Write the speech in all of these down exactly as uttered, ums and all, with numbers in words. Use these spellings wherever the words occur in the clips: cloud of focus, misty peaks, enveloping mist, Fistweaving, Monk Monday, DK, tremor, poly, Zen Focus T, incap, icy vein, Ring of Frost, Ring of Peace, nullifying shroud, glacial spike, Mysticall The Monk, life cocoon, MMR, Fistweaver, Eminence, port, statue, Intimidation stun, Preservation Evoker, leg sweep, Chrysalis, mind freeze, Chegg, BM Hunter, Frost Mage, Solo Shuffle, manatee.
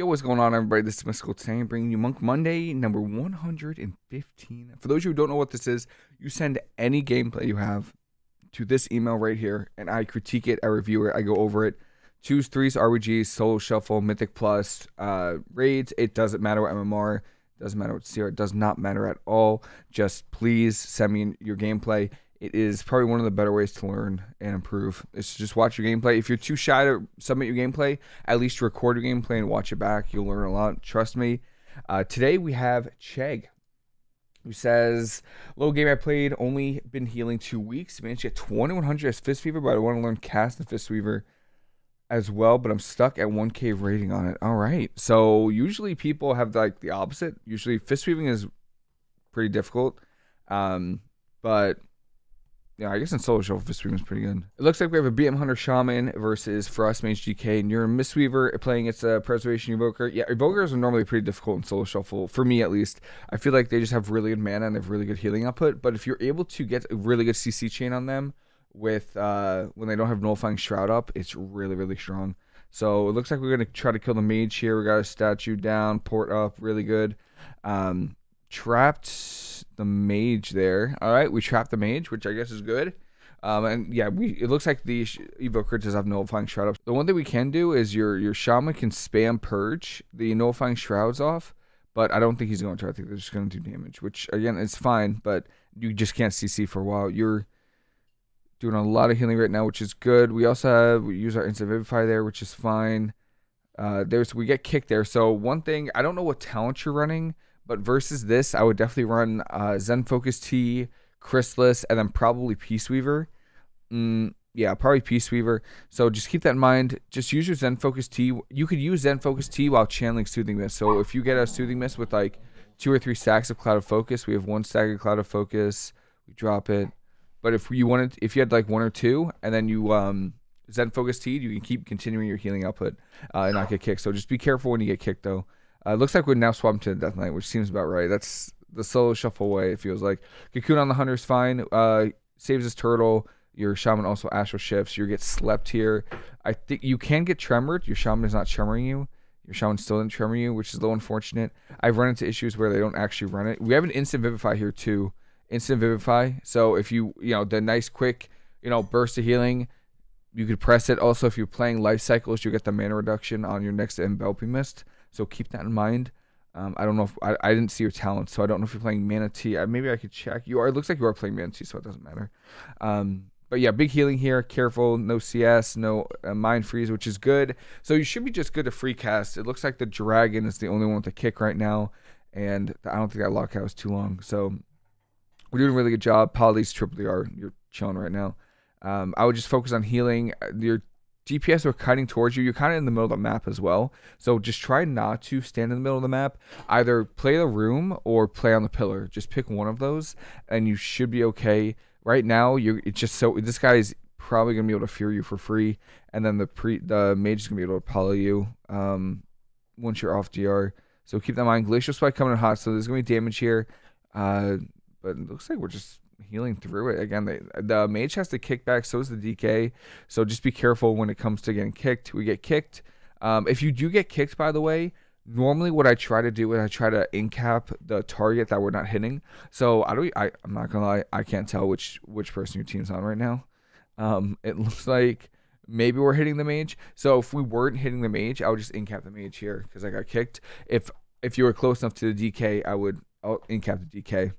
Yo, what's going on, everybody? This is Mystical. Today I'm bringing you Monk Monday number one hundred fifteen. For those who don't know what this is, you send any gameplay you have to this email right here, and I critique it, I review it, I go over it. Choose threes, R P Gs, Solo Shuffle, Mythic Plus, uh, raids. It doesn't matter what M M R, doesn't matter what C R, it does not matter at all. Just please send me your gameplay. It is probably one of the better ways to learn and improve. It's just watch your gameplay. If you're too shy to submit your gameplay, at least record your gameplay and watch it back. You'll learn a lot. Trust me. Uh, today we have Chegg, who says, low game I played, only been healing two weeks. Managed to get twenty-one hundred as Fistweaver, but I want to learn cast and Fistweaver as well, but I'm stuck at one K rating on it. All right. So usually people have like the opposite. Usually Fistweaving is pretty difficult, um, but... yeah, I guess in Solo Shuffle, Fistweaving is pretty good. It looks like we have a B M Hunter Shaman versus Frost Mage D K, and you're a Mistweaver playing its uh, Preservation Evoker. Yeah, Evokers are normally pretty difficult in Solo Shuffle, for me at least. I feel like they just have really good mana and they have really good healing output, but if you're able to get a really good C C chain on them with uh, when they don't have Nullifying Shroud up, it's really, really strong. So it looks like we're going to try to kill the Mage here. We got a Statue down, Port up, really good. Um, trapped... the Mage there. All right, we trapped the Mage, which I guess is good. Um, and yeah, we it looks like the Evoker does have Nullifying Shroud up. The one thing we can do is your your Shaman can spam Purge the Nullifying Shrouds off, but I don't think he's going to. I think they're just going to do damage, which again is fine, but you just can't C C for a while. You're doing a lot of healing right now, which is good. We also have we use our instant vivify there, which is fine. Uh, there's we get kicked there. So one thing, I don't know what talent you're running, but versus this, I would definitely run uh, Zen Focus T, Chrysalis, and then probably Peace Weaver. Mm, yeah, probably Peace Weaver. So just keep that in mind. Just use your Zen Focus T. You could use Zen Focus T while channeling Soothing Mist. So if you get a Soothing Mist with like two or three stacks of Cloud of Focus, we have one stack of Cloud of Focus. We drop it. But if you wanted, if you had like one or two, and then you um, Zen Focus T, you can keep continuing your healing output uh, and not get kicked. So just be careful when you get kicked though. Uh, looks like we're now swapped to the Death Knight, which seems about right. That's the Solo Shuffle way, it feels like. Cocoon on the Hunter's fine. Uh, saves his turtle. Your Shaman also Astral Shifts. You get slept here. I think you can get tremored. Your Shaman is not tremoring you. Your Shaman still didn't tremor you, which is a little unfortunate. I've run into issues where they don't actually run it. We have an Instant Vivify here, too. Instant Vivify. So if you, you know, the nice, quick, you know, burst of healing, you could press it. Also, if you're playing Life Cycles, you get the mana reduction on your next Enveloping Mist. So keep that in mind. Um, I don't know if I, I didn't see your talent, so I don't know if you're playing manatee. I, maybe I could check. You are. It looks like you are playing manatee, so it doesn't matter. Um, but yeah, big healing here. Careful, no C S, no uh, mind freeze, which is good. So you should be just good to free cast. It looks like the dragon is the only one with a kick right now, and I don't think that lockout was too long. So we're doing a really good job. Poly's triple the R. You're chilling right now. Um, I would just focus on healing. Your D P S are cutting towards you. You're kind of in the middle of the map as well. So just try not to stand in the middle of the map. Either play the room or play on the pillar. Just pick one of those and you should be okay. Right now, you're it's just so this guy is probably gonna be able to fear you for free. And then the pre the mage is gonna be able to poly you um once you're off D R. So keep that in mind. Glacial Spike coming in hot, so there's gonna be damage here. Uh but it looks like we're just healing through it again. They, the mage has to kick back, so is the D K, so just be careful when it comes to getting kicked. We get kicked. Um, if you do get kicked, by the way, normally what I try to do is I try to incap the target that we're not hitting. So I don't, I, I'm not gonna lie, I can't tell which which person your team's on right now. Um, it looks like maybe we're hitting the mage, so if we weren't hitting the mage, I would just incap the mage here because I got kicked. If if you were close enough to the D K, I would I'll incap the D K.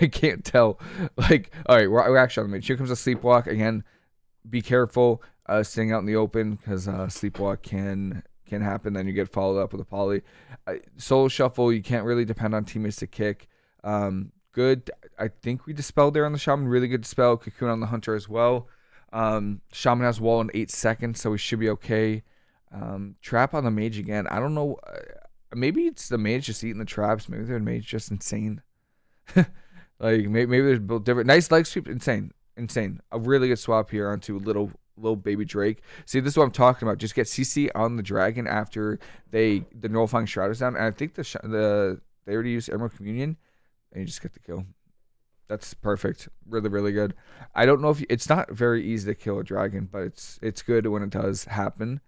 I can't tell. Like, all right, we're, we're actually on the mage. Here comes a sleepwalk again. Be careful, uh, staying out in the open because uh, sleepwalk can can happen. Then you get followed up with a poly. Uh, Solo Shuffle. You can't really depend on teammates to kick. Um, good. I think we dispelled there on the Shaman. Really good dispel. Cocoon on the Hunter as well. Um, Shaman has wall in eight seconds, so we should be okay. Um, trap on the mage again. I don't know. Maybe it's the mage just eating the traps. Maybe they're mage just insane. Like maybe, maybe there's built different. Nice leg sweep, insane, insane. A really good swap here onto little little baby Drake. See, this is what I'm talking about. Just get C C on the dragon after they the nullifying shroud is down, and I think the the they already used emerald communion, and you just get the kill. That's perfect. Really, really good. I don't know if you, it's not very easy to kill a dragon, but it's it's good when it does happen.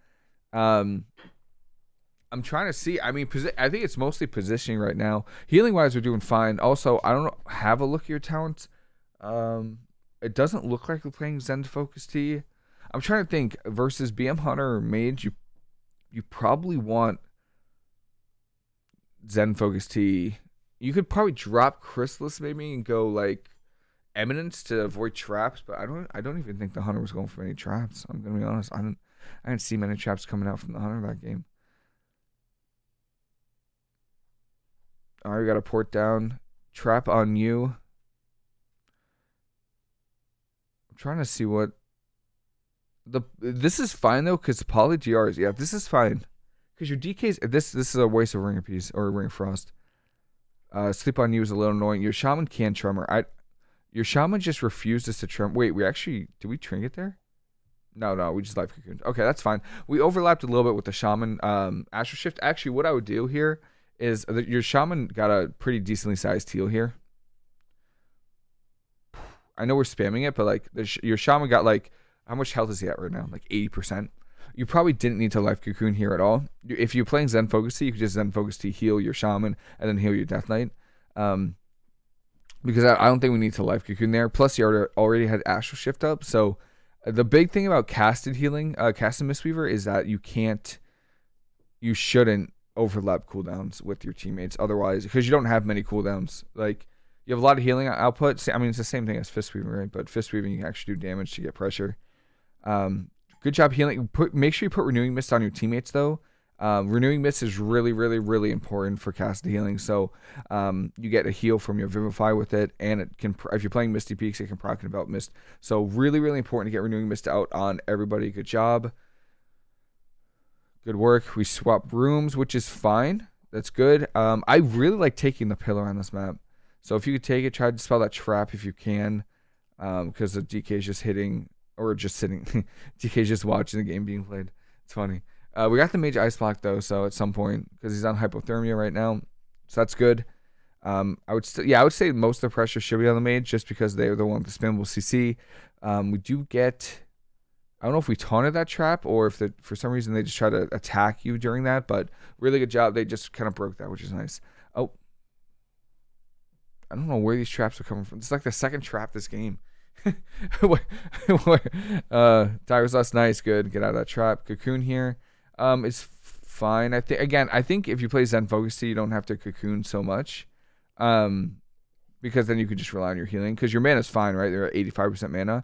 Um, I'm trying to see. I mean, I think it's mostly positioning right now. Healing wise, we're doing fine. Also, I don't know, have a look at your talents. Um, it doesn't look like we're playing Zen Focus T. I'm trying to think versus B M Hunter or Mage. You, you probably want Zen Focus T. You could probably drop Chrysalis maybe and go like Eminence to avoid traps, but I don't. I don't even think the Hunter was going for any traps. I'm gonna be honest. I didn't. I didn't see many traps coming out from the Hunter that game. All right, we got a port down. Trap on you. I'm trying to see what. The this is fine though, because poly G Rs. Yeah, this is fine. Because your D Ks. This this is a waste of Ring of Peace or Ring of Frost. Uh, sleep on you is a little annoying. Your shaman can tremor. I. Your shaman just refused us to trim. Wait, we actually... Did we trinket there? No, no. We just life cocooned. Okay, that's fine. We overlapped a little bit with the shaman um, astral shift. Actually, what I would do here is... Uh, your shaman got a pretty decently sized heal here. I know we're spamming it, but like the sh your shaman got like... How much health is he at right now? Like eighty percent. You probably didn't need to life cocoon here at all. If you're playing Zen Focus T, you could just Zen Focus T heal your shaman and then heal your Death Knight. Um... Because I don't think we need to life cocoon there. Plus, you already had astral shift up. So, the big thing about casted healing, uh, casted Mistweaver, is that you can't, you shouldn't overlap cooldowns with your teammates. Otherwise, because you don't have many cooldowns. Like, you have a lot of healing output. I mean, it's the same thing as Fistweaving, right? But Fistweaving, you can actually do damage to get pressure. Um, good job healing. Put, make sure you put renewing mist on your teammates, though. Um, renewing mist is really, really, really important for cast healing. So um, you get a heal from your vivify with it, and it can. If you're playing Misty Peaks, it can proc and envelop mist. So really, really important to get renewing mist out on everybody. Good job. Good work. We swap rooms, which is fine. That's good. Um, I really like taking the pillar on this map. So if you could take it, try to dispel that trap if you can, because um, the D K is just hitting or just sitting. D K is just watching the game being played. It's funny. Uh, we got the mage ice block though, so at some point because he's on hypothermia right now, so that's good. Um, I would still, yeah, I would say most of the pressure should be on the mage just because they were the one with the spamable C C. Um, we do get, I don't know if we taunted that trap or if the, for some reason they just try to attack you during that, but really good job. They just kind of broke that, which is nice. Oh, I don't know where these traps are coming from. It's like the second trap this game. uh, Tyrus last nice, good. Get out of that trap. Cocoon here. Um, it's fine. I think again. I think if you play Zen Focus T, you don't have to cocoon so much, um, because then you can just rely on your healing. Because your mana is fine, right? They're at eighty-five percent mana.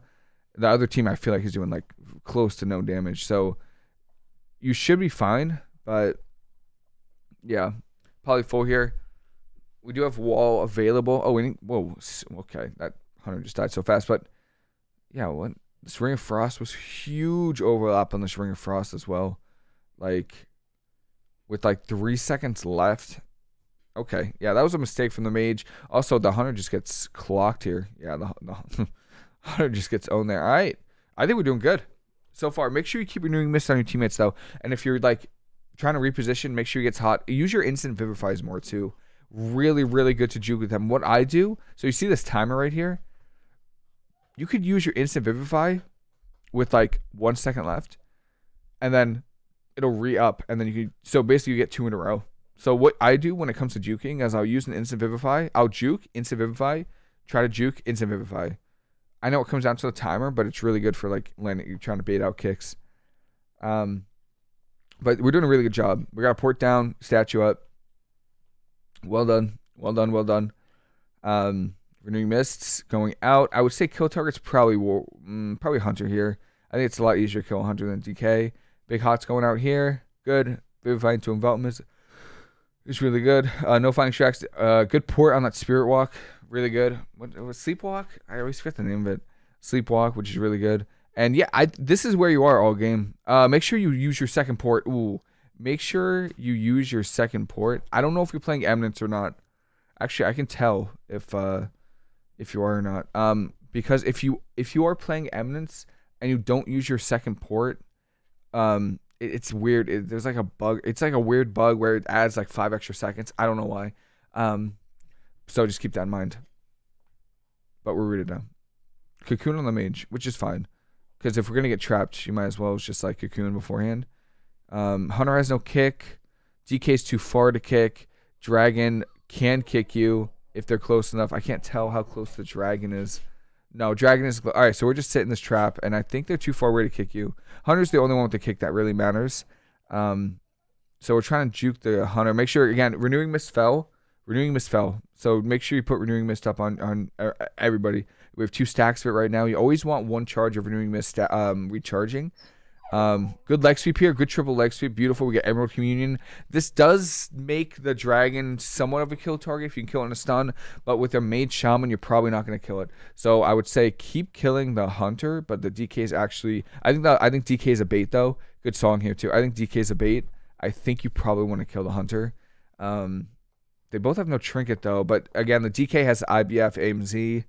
The other team, I feel like, is doing like close to no damage, so you should be fine. But yeah, poly full here. We do have wall available. Oh, we didn't. Whoa. Okay, that hunter just died so fast. But yeah, what this Ring of Frost was huge overlap on this Ring of Frost as well. Like, with like three seconds left. Okay, yeah, that was a mistake from the mage. Also, the hunter just gets clocked here. Yeah, the, the hunter just gets owned there. All right, I think we're doing good so far. Make sure you keep renewing mist on your teammates, though. And if you're, like, trying to reposition, make sure he gets hot. Use your instant vivifies more, too. Really, really good to juke with them. What I do, so you see this timer right here? You could use your instant vivify with, like, one second left. And then... it'll re-up, and then you can, so basically you get two in a row. So what I do when it comes to juking is I'll use an instant vivify, I'll juke, instant vivify, try to juke, instant vivify. I know it comes down to the timer, but it's really good for like landing, you're trying to bait out kicks. Um, but we're doing a really good job. We got a port down, statue up. Well done, well done, well done. Um, renewing mists going out. I would say kill target's probably probably hunter here. I think it's a lot easier to kill hunter than D K. Big Hot's going out here. Good. Vivify into envelopment. It's really good. Uh, no finding tracks. Uh, good port on that spirit walk. Really good. What was sleepwalk? I always forget the name of it. Sleepwalk, which is really good. And yeah, I, this is where you are all game. Uh, make sure you use your second port. Ooh, make sure you use your second port. I don't know if you're playing Eminence or not. Actually, I can tell if uh, if you are or not. Um, because if you if you are playing Eminence and you don't use your second port. Um, it, it's weird. It, there's like a bug. It's like a weird bug where it adds like five extra seconds. I don't know why. Um, so just keep that in mind. But we're rooted now. Cocoon on the mage, which is fine, because if we're gonna get trapped, you might as well just like cocoon beforehand. Um, Hunter has no kick. D K is too far to kick. Dragon can kick you if they're close enough. I can't tell how close the dragon is. No, dragon is... All right, so we're just sitting this trap, and I think they're too far away to kick you. Hunter's the only one with the kick that really matters. Um, so we're trying to juke the hunter. Make sure, again, renewing mist fell. Renewing mist fell. So make sure you put renewing mist up on, on uh, everybody. We have two stacks of it right now. You always want one charge of renewing mist um, recharging. Um, good leg sweep here. Good triple leg sweep. Beautiful. We get emerald communion. This does make the dragon somewhat of a kill target if you can kill it in a stun, but with a mage shaman, you're probably not going to kill it. So I would say keep killing the hunter, but the D K is actually, I think that, I think D K is a bait though. Good song here too. I think D K is a bait. I think you probably want to kill the hunter. Um, they both have no trinket though, but again, the D K has I B F, A M Z,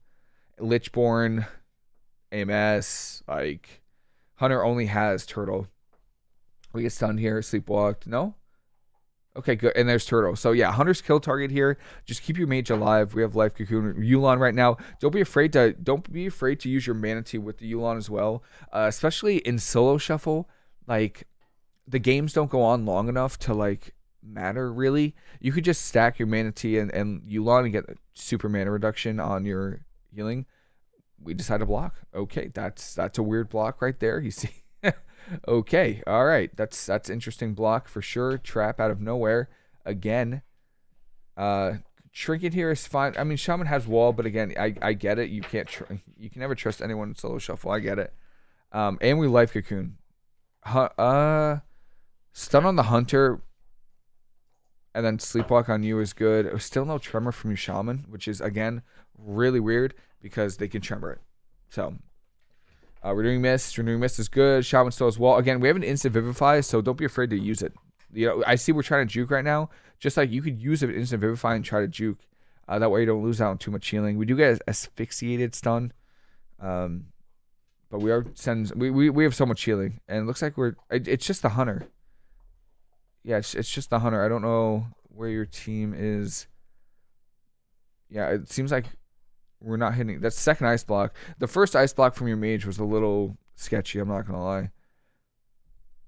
Lichborn, A M S, like... Hunter only has turtle. We get stunned here, sleepwalked. No? Okay, good. And there's turtle. So yeah, hunter's kill target here. Just keep your mage alive. We have life cocoon Yulon right now. Don't be afraid to don't be afraid to use your manatee with the Yulon as well. Uh, especially in solo shuffle, like the games don't go on long enough to like matter really. You could just stack your manatee and, and Yulon and get a super mana reduction on your healing. We decide to block. Okay, that's that's a weird block right there. You see? Okay, all right. That's that's interesting block for sure. Trap out of nowhere again. Uh, trinket here is fine. I mean, shaman has wall, but again, I I get it. You can't tr you can never trust anyone in solo shuffle. I get it. Um, and we life cocoon. Huh, uh, stun on the hunter, and then sleepwalk on you is good. Still no tremor from your shaman, which is again really weird. Because they can tremor it. So, uh, renewing mist. Renewing mist is good. Shaman still has wall. Again, we have an instant vivify, so don't be afraid to use it. You know, I see we're trying to juke right now. Just like you could use an instant vivify and try to juke. Uh, that way you don't lose out on too much healing. We do get an asphyxiated stun. Um, but we are sending, we, we, we have so much healing. And it looks like we're, it, it's just the hunter. Yeah, it's, it's just the hunter. I don't know where your team is. Yeah, it seems like we're not hitting that second ice block. The first ice block from your mage was a little sketchy, I'm not gonna lie.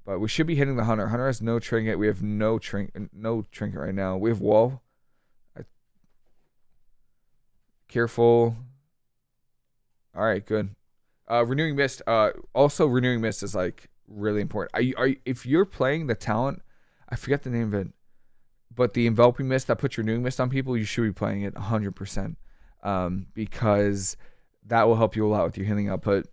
But we should be hitting the hunter. Hunter has no trinket. We have no trinket, no trinket right now. We have wall. I... Careful. All right, good. Uh, renewing mist. Uh, also renewing mist is like really important. Are you, are you, if you're playing the talent, I forget the name of it, but the enveloping mist that puts renewing mist on people, you should be playing it one hundred percent. Um, because that will help you a lot with your healing output.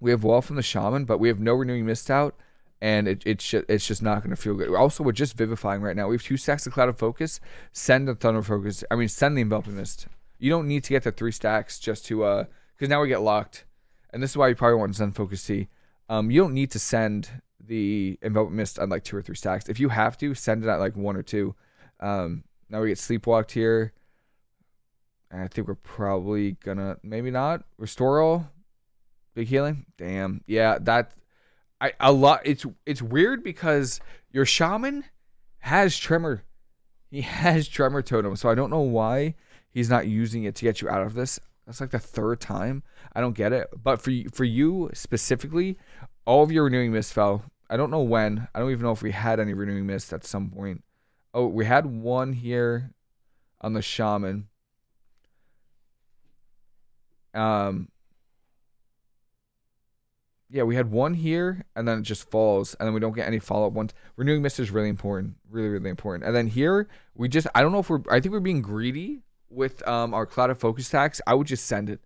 We have wall from the shaman, but we have no renewing mist out, and it, it sh it's just not going to feel good. Also, we're just vivifying right now. We have two stacks of cloud of focus. Send the thunder focus. I mean, send the enveloping mist. You don't need to get the three stacks just to uh, because now we get locked, and this is why you probably want Zen Focus T. Um, you don't need to send the enveloping mist on like two or three stacks. If you have to, send it at like one or two. Um, now we get sleepwalked here. And I think we're probably gonna, maybe not, restore all, big healing. Damn, yeah, that, I a lot. It's it's weird because your shaman has tremor, he has tremor totem, so I don't know why he's not using it to get you out of this. That's like the third time. I don't get it. But for for you specifically, all of your renewing mist fell. I don't know when. I don't even know if we had any renewing mist at some point. Oh, we had one here on the shaman. Um, yeah, we had one here, and then it just falls, and then we don't get any follow-up ones. Renewing mist is really important, really, really important. And then here, we just, I don't know if we're, I think we're being greedy with um, our cloud of focus stacks. I would just send it,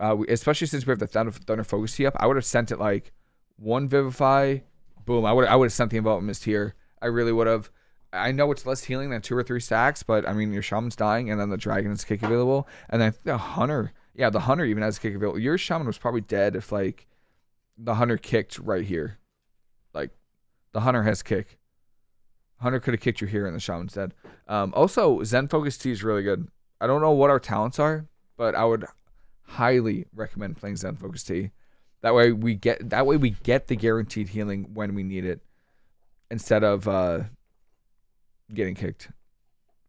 uh, we, especially since we have the thunder, thunder focus T up. I would have sent it like one vivify, boom. I would I would have sent the envelopment mist here. I really would have. I know it's less healing than two or three stacks, but I mean, your shaman's dying, and then the dragon is kick available, and then the hunter. Yeah, the hunter even has a kick available. Your shaman was probably dead if, like, the hunter kicked right here. Like, the hunter has kick. Hunter could have kicked you here, and the shaman's dead. Um, also, Zen Focus T is really good. I don't know what our talents are, but I would highly recommend playing Zen Focus T. That way we get that way we get the guaranteed healing when we need it, instead of uh, getting kicked.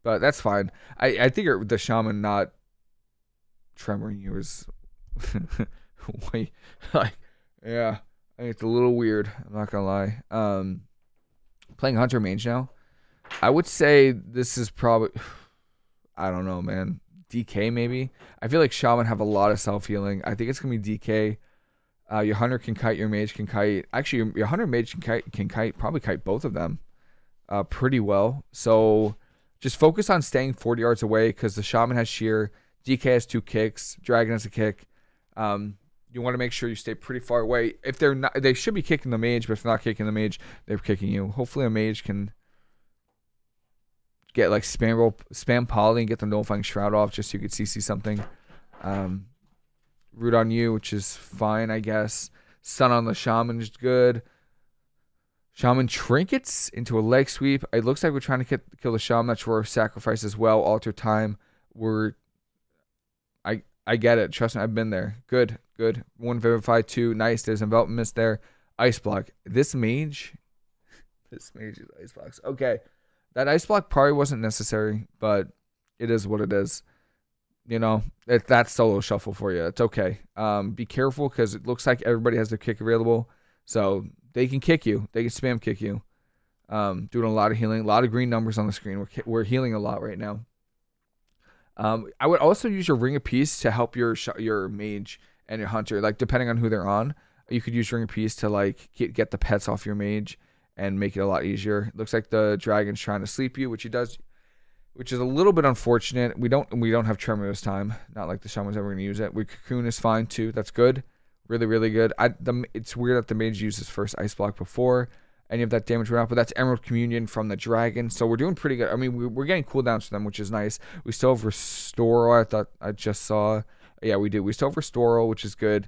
But that's fine. I I think the shaman not tremoring you is way, like, yeah, I think it's a little weird, I'm not gonna lie. Um playing hunter mage now, I would say this is probably, I don't know, man. D K maybe. I feel like Shaman have a lot of self-healing. I think it's going to be D K. Uh, your Hunter can kite, your Mage can kite. Actually, your, your Hunter Mage can kite, can kite, probably kite both of them uh, pretty well. So just focus on staying forty yards away because the Shaman has Shear. D K has two kicks. Dragon has a kick. Um, you want to make sure you stay pretty far away. If they're not, they should be kicking the Mage, but if they're not kicking the Mage, they're kicking you. Hopefully a Mage can get like spam roll, spam poly and get the nullifying shroud off just so you could C C something. Um, root on you, which is fine, I guess. Sun on the Shaman is good. Shaman trinkets into a leg sweep. It looks like we're trying to get, kill the Shaman. That's where sacrifice as well. Alter time. We're, I I get it. Trust me, I've been there. Good, good. One vivify, two. Nice. There's enveloping mist there. Ice block. This mage, this mage is ice blocks. Okay. That ice block probably wasn't necessary, but it is what it is. You know, it, that's solo shuffle for you. It's okay. Um, be careful because it looks like everybody has their kick available. So they can kick you. They can spam kick you. Um, doing a lot of healing. A lot of green numbers on the screen. We're, we're healing a lot right now. Um, I would also use your Ring of Peace to help your your Mage and your Hunter. Like, depending on who they're on, you could use Ring of Peace to, like, get, get the pets off your Mage and make it a lot easier. It looks like the Dragon's trying to sleep you, which he does, which is a little bit unfortunate. We don't we don't have tremor this time. Not like the Shaman's ever going to use it. We cocoon is fine too. That's good, really really good. I, the, it's weird that the Mage used his first ice block before any of that damage went out, but that's emerald communion from the Dragon. So we're doing pretty good. I mean, we, we're getting cooldowns from them, which is nice. We still have restore. I thought I just saw. Yeah, we do. We still have restore, which is good.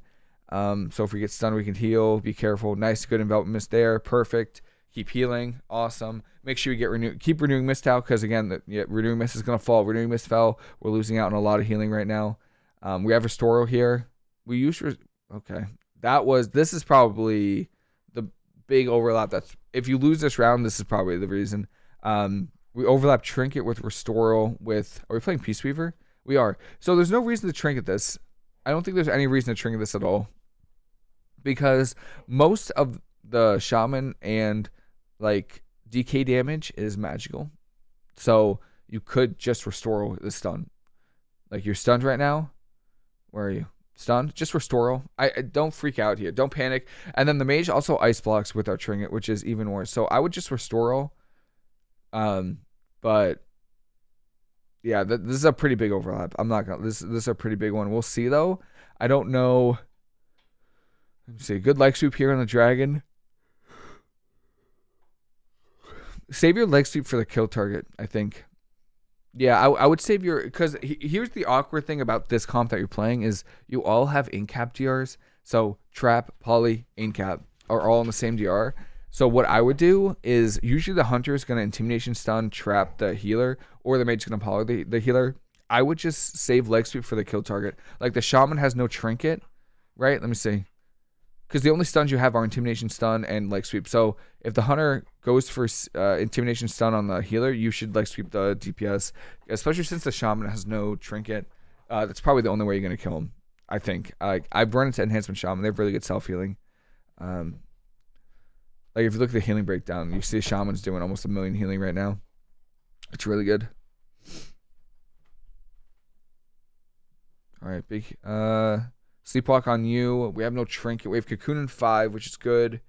Um, so if we get stunned, we can heal. Be careful. Nice, good envelopment mist there. Perfect. Keep healing. Awesome. Make sure you get renew. Keep renewing mist out because again, the yeah, renewing mist is gonna fall. Renewing mist fell. We're losing out on a lot of healing right now. Um, we have Restoro here. We use okay. That was. This is probably the big overlap. That's if you lose this round, this is probably the reason. Um, we overlap trinket with Restoro. With are we playing Peace Weaver? We are. So there's no reason to trinket this. I don't think there's any reason to trinket this at all because most of the Shaman and like D K damage is magical, so you could just restore the stun. Like you're stunned right now. Where are you? Stunned? Just restore. I, I don't freak out here. Don't panic. And then the Mage also ice blocks with our trinket, which is even worse. So I would just restore. Um, but yeah, th this is a pretty big overlap. I'm not gonna. This this is a pretty big one. We'll see though. I don't know. Let me see. Good leg sweep here on the Dragon. Save your leg sweep for the kill target, I think. Yeah, I, I would save your... Because he, here's the awkward thing about this comp that you're playing is you all have incap D Rs. So trap, poly, incap are all in the same D R. So what I would do is usually the Hunter is going to intimidation stun, trap the healer, or the Mage is going to poly the, the healer. I would just save leg sweep for the kill target. Like the Shaman has no trinket, right? Let me see. Because the only stuns you have are Intimidation stun and Leg Sweep. So if the Hunter goes for uh, Intimidation stun on the healer, you should Leg Sweep the D P S. Especially since the Shaman has no Trinket. Uh, that's probably the only way you're going to kill him, I think. Uh, I've run into Enhancement Shaman. They have really good self-healing. Um, like if you look at the healing breakdown, you see Shaman's doing almost a million healing right now. It's really good. All right, big... Uh, Sleepwalk on you. We have no trinket. We have cocoon in five, which is good.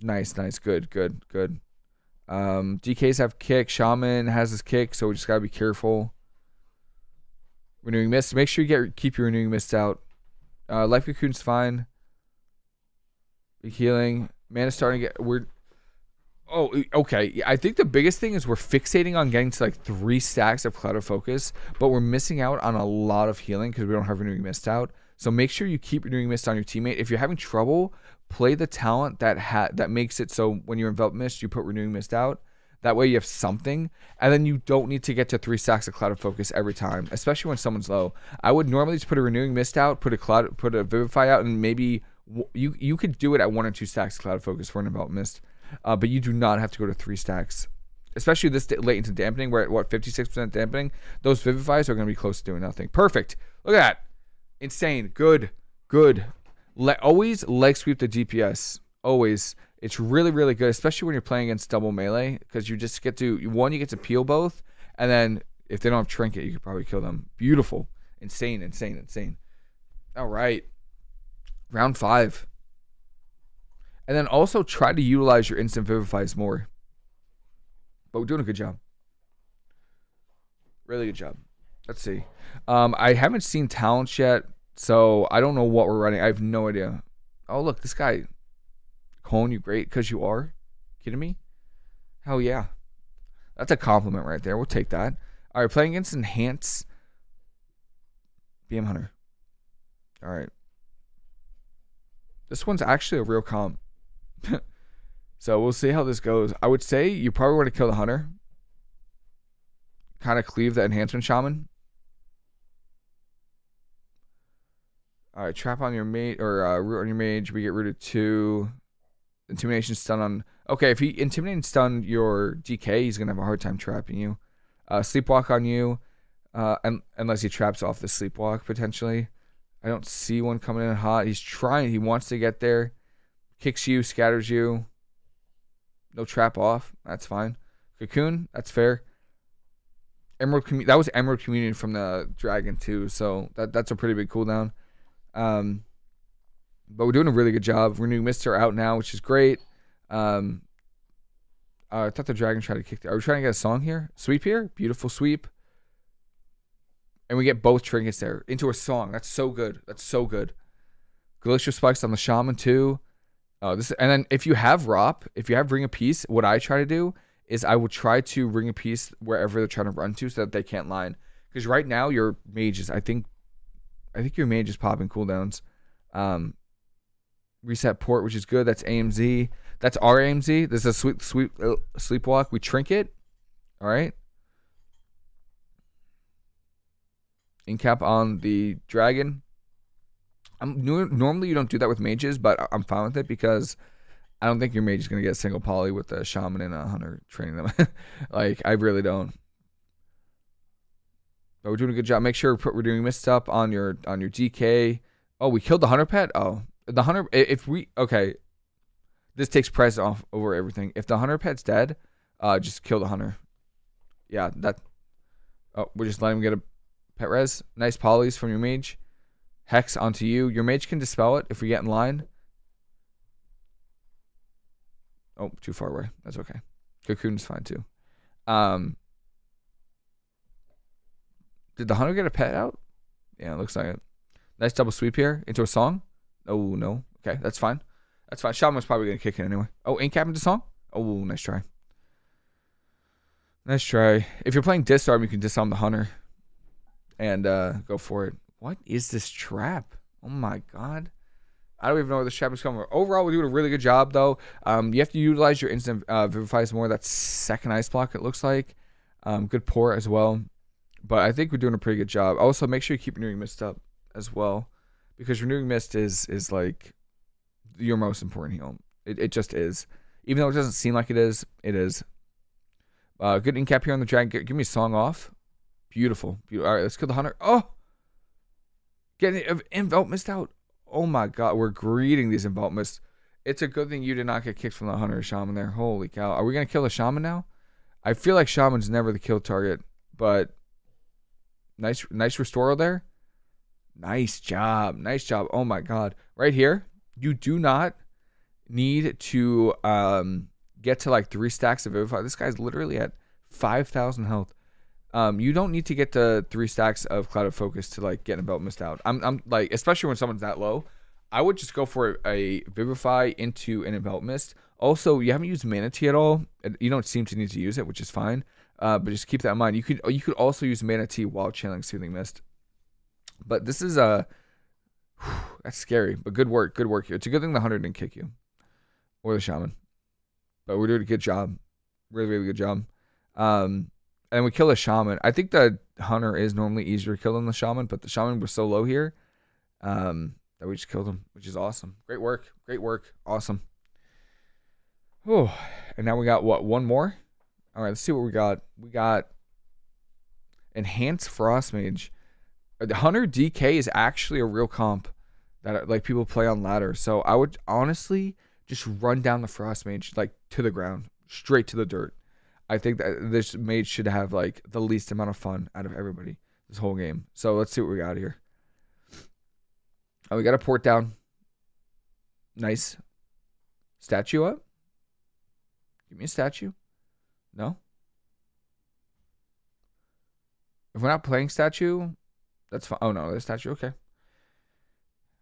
Nice, nice. Good, good, good. Um, D Ks have kick. Shaman has his kick, so we just got to be careful. Renewing mist. Make sure you get keep your renewing mist out. Uh, life cocoon's fine. Big healing. Man is starting to get... We're, oh, okay. I think the biggest thing is we're fixating on getting to like three stacks of Cloud of Focus, but we're missing out on a lot of healing because we don't have Renewing Mist out. So make sure you keep Renewing Mist on your teammate. If you're having trouble, play the talent that ha that makes it so when you envelop mist, you put Renewing Mist out. That way you have something, and then you don't need to get to three stacks of Cloud of Focus every time, especially when someone's low. I would normally just put a Renewing Mist out, put a Cloud, put a Vivify out, and maybe you you could do it at one or two stacks of Cloud of Focus for an envelop mist. Uh, but you do not have to go to three stacks, especially this late into dampening. We're at what, fifty-six percent dampening. Those vivifies are going to be close to doing nothing. Perfect. Look at that. Insane. Good. Good. Le always leg sweep the D P S. Always. It's really, really good, especially when you're playing against double melee, because you just get to, one, you get to peel both, and then if they don't have trinket, you could probably kill them. Beautiful. Insane, insane, insane. All right. Round five. And then also try to utilize your instant vivifies more. But we're doing a good job. Really good job. Let's see. Um, I haven't seen talents yet, so I don't know what we're running. I have no idea. Oh, look, this guy. Calling you great because you are? Kidding me? Hell yeah. That's a compliment right there. We'll take that. All right, playing against Enhance. B M Hunter. All right. This one's actually a real comp. So we'll see how this goes. I would say you probably want to kill the Hunter. Kind of cleave the Enhancement Shaman. All right, trap on your mage, or uh, root on your mage. We get rooted two. Intimidation stun on... Okay, if he Intimidation stun your D K, he's going to have a hard time trapping you. Uh, sleepwalk on you. Uh, un unless he traps off the sleepwalk, potentially. I don't see one coming in hot. He's trying. He wants to get there. Kicks you, scatters you. No trap off. That's fine. Cocoon, that's fair. Emerald communion. That was Emerald Communion from the Dragon, too. So that that's a pretty big cooldown. Um... But we're doing a really good job. Renewing Mist are out now, which is great. Um, uh, I thought the dragon tried to kick. The, are we trying to get a song here? Sweep here. Beautiful sweep. And we get both trinkets there into a song. That's so good. That's so good. Glacial Spikes on the Shaman too. Uh, this and then if you have Rop, if you have Ring of Peace, what I try to do is I will try to Ring of Peace wherever they're trying to run to so that they can't line. Because right now your mage is, I think, I think your mage is popping cooldowns. Um, Reset port, which is good. That's A M Z. That's our A M Z. This is a sweep, sweep, uh, sleepwalk. We trinket. All right. Incap on the dragon. I'm normally you don't do that with mages, but I'm fine with it because I don't think your mage is gonna get a single poly with a shaman and a hunter training them. Like I really don't. But we're doing a good job. Make sure we're doing mist up on your on your D K. Oh, we killed the hunter pet. Oh. The hunter, if we, okay, this takes prize off over everything. If the hunter pet's dead, uh, just kill the hunter. Yeah, that, oh, we're just letting him get a pet res. Nice polys from your mage. Hex onto you. Your mage can dispel it if we get in line. Oh, too far away. That's okay. Cocoon's fine too. Um, did the hunter get a pet out? Yeah, it looks like it. Nice double sweep here into a song. Oh, no. Okay, that's fine. That's fine. Shaman's probably going to kick in anyway. Oh, Incap into song? Oh, nice try. Nice try. If you're playing Disarm, you can disarm the hunter and uh, go for it. What is this trap? Oh, my God. I don't even know where this trap is coming from. Overall, we're doing a really good job, though. Um, you have to utilize your instant uh, vivifies more. That's second ice block, it looks like. Um, good pour as well. But I think we're doing a pretty good job. Also, make sure you keep renewing mist up as well. Because renewing mist is is like your most important heal. It it just is. Even though it doesn't seem like it is, it is. Uh, good incap here on the dragon. Give, give me a song off. Beautiful. Beautiful. All right, let's kill the hunter. Oh, getting envelop mist out. Oh my God, we're greeting these envelop mists. It's a good thing you did not get kicked from the hunter or shaman there. Holy cow. Are we gonna kill the shaman now? I feel like shaman's never the kill target, but nice nice restore there. Nice job. Nice job. Oh, my God. Right here, you do not need to um, get to, like, three stacks of Vivify. This guy's literally at five thousand health. Um, you don't need to get to three stacks of Cloud of Focus to, like, get an envelop mist out. I'm, I'm, like, especially when someone's that low, I would just go for a Vivify into an envelop mist. Also, you haven't used Manatee at all. You don't seem to need to use it, which is fine. Uh, but just keep that in mind. You could, you could also use Manatee while channeling Soothing Mist. But this is a, whew, that's scary, but good work, good work here. It's a good thing the hunter didn't kick you or the shaman, but we're doing a good job. Really, really good job. Um, and we kill the shaman. I think the hunter is normally easier to kill than the shaman, but the shaman was so low here um, that we just killed him, which is awesome. Great work, great work, awesome. Whew. And now we got what, one more? All right, let's see what we got. We got Enhanced Frost Mage. The Hunter D K is actually a real comp that like people play on ladder. So I would honestly just run down the Frost Mage, like, to the ground, straight to the dirt. I think that this mage should have, like, the least amount of fun out of everybody this whole game. So let's see what we got here. Oh, we got a port down. Nice. Statue up. Give me a statue. No. If we're not playing statue, that's fine. Oh, no, there's statue. Okay.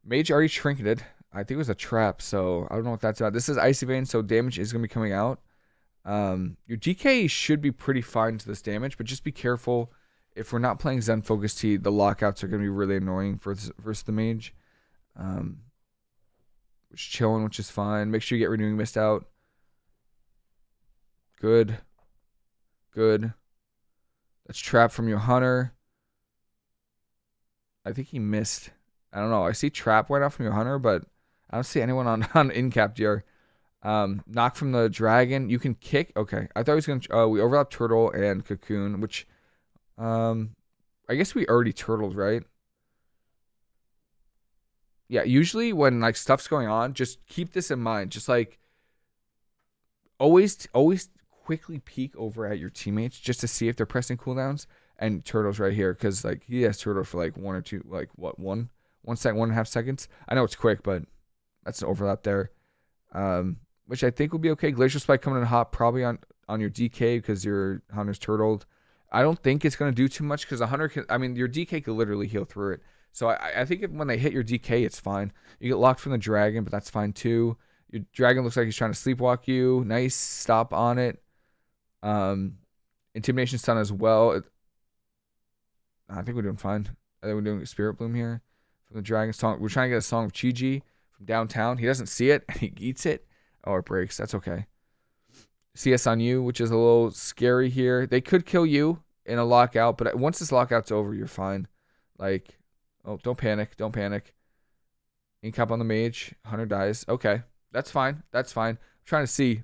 Mage already trinketed. I think it was a trap, so I don't know what that's about. This is Icy Vein, so damage is going to be coming out. Um, your D K should be pretty fine to this damage, but just be careful. If we're not playing Zen Focus T, the lockouts are going to be really annoying for this, versus the mage. Um, which chilling, which is fine. Make sure you get renewing mist out. Good. Good. That's trap from your hunter. I think he missed. I don't know. I see trap went out from your hunter, but I don't see anyone on, on incap D R. Um, knock from the dragon. You can kick. Okay. I thought he was going to... Uh, we overlapped turtle and cocoon, which... Um, I guess we already turtled, right? Yeah, usually when, like, stuff's going on, just keep this in mind. Just, like... Always, always quickly peek over at your teammates just to see if they're pressing cooldowns. And turtle's right here because, like, he has turtle for, like, one or two... Like, what? One? One second, one and a half seconds. I know it's quick, but that's an overlap there. Um, which I think will be okay. Glacial Spike coming in hot, probably on, on your D K because your hunter's turtled. I don't think it's going to do too much because the hunter can, I mean, your D K could literally heal through it. So I, I think if, when they hit your D K, it's fine. You get locked from the dragon, but that's fine too. Your dragon looks like he's trying to sleepwalk you. Nice stop on it. Um, Intimidation stun as well. It, I think we're doing fine. I think we're doing Spirit Bloom here from the dragon song. We're trying to get a song of Chi-Gi downtown. He doesn't see it and he eats it. Oh, it breaks. That's okay. C S on you, which is a little scary here. They could kill you in a lockout, but once this lockout's over, you're fine. Like, oh, don't panic. Don't panic. Incap on the mage. Hunter dies. Okay. That's fine. That's fine. I'm trying to see.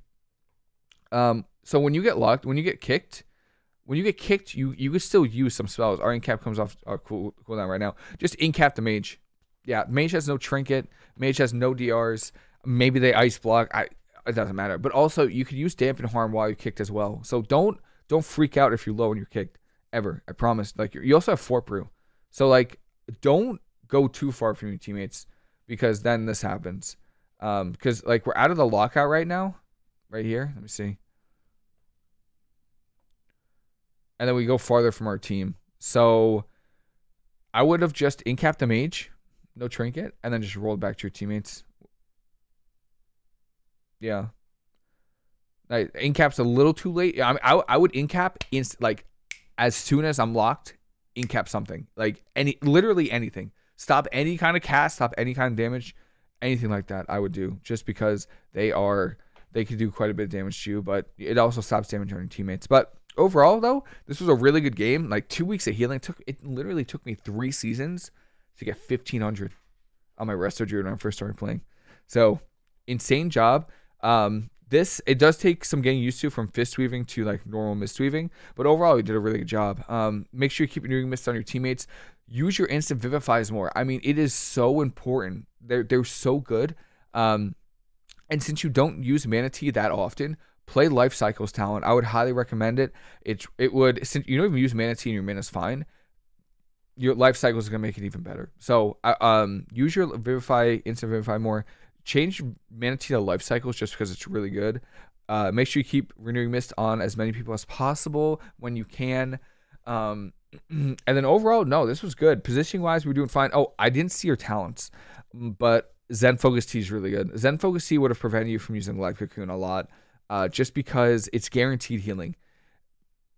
Um, so when you get locked, when you get kicked, when you get kicked, you, you can still use some spells. Our incap comes off our cool cooldown right now. Just incap the mage. Yeah, mage has no trinket. Mage has no D Rs. Maybe they ice block. I, it doesn't matter. But also, you could use dampen harm while you're kicked as well. So don't don't freak out if you're low and you're kicked ever. I promise. Like, you also have fort brew, so like don't go too far from your teammates because then this happens. Um, because like we're out of the lockout right now, right here. Let me see. And then we go farther from our team. So I would have just incapped the mage. No trinket, and then just rolled back to your teammates. Yeah. Like, incap's a little too late. I mean, I, I would incap inst like as soon as I'm locked, incap something. Like any literally anything. Stop any kind of cast, stop any kind of damage, anything like that I would do. Just because they are they could do quite a bit of damage to you, but it also stops damage on your teammates. But overall though, this was a really good game. Like two weeks of healing. It took it literally took me three seasons to get fifteen hundred on my resto druid when I first started playing. So, insane job. Um, this, it does take some getting used to from Fistweaving to like normal Mistweaving, but overall, you did a really good job. Um, make sure you keep renewing mist on your teammates. Use your instant vivifies more. I mean, it is so important. They're, they're so good. Um, and since you don't use manatee that often, play life cycles talent. I would highly recommend it. It, it would, since you don't even use manatee and your mana is fine, your life cycle is going to make it even better. So um, use your Vivify, Instant Vivify more. Change manatee to life cycles just because it's really good. Uh, make sure you keep renewing mist on as many people as possible when you can. Um, and then overall, no, this was good. Positioning-wise, we were doing fine. Oh, I didn't see your talents, but Zen Focus T is really good. Zen Focus T would have prevented you from using Life Cocoon a lot uh, just because it's guaranteed healing.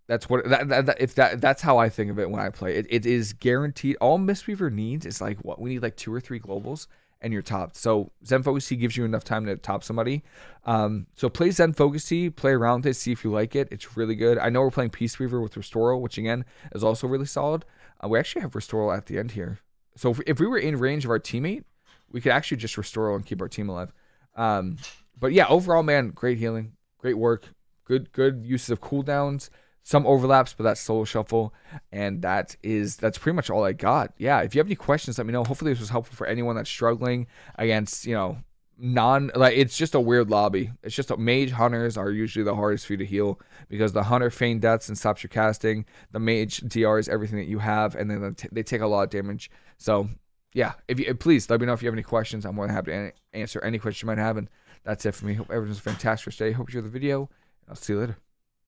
That's what that, that, that if that that's how I think of it when I play it. It is guaranteed. All Mistweaver needs is like what we need, like two or three globals, and you're topped. So Zen Focus T gives you enough time to top somebody. Um, so play Zen Focus T, play around with it, see if you like it. It's really good. I know we're playing Peace Weaver with Restore, which again is also really solid. Uh, we actually have Restore at the end here. So if, if we were in range of our teammate, we could actually just Restore and keep our team alive. Um, but yeah, overall, man, great healing, great work, good good uses of cooldowns. Some overlaps, but that's Solo Shuffle, and that is that's pretty much all I got. Yeah, if you have any questions, let me know. Hopefully this was helpful for anyone that's struggling against, you know, non like it's just a weird lobby. It's just a mage hunters are usually the hardest for you to heal because the hunter feign deaths and stops your casting. The mage D Rs everything that you have, and then they take a lot of damage. So yeah, if you please let me know if you have any questions. I'm more than happy to answer any questions you might have. And that's it for me. Hope everyone's fantastic day. Hope you enjoyed the video. I'll see you later.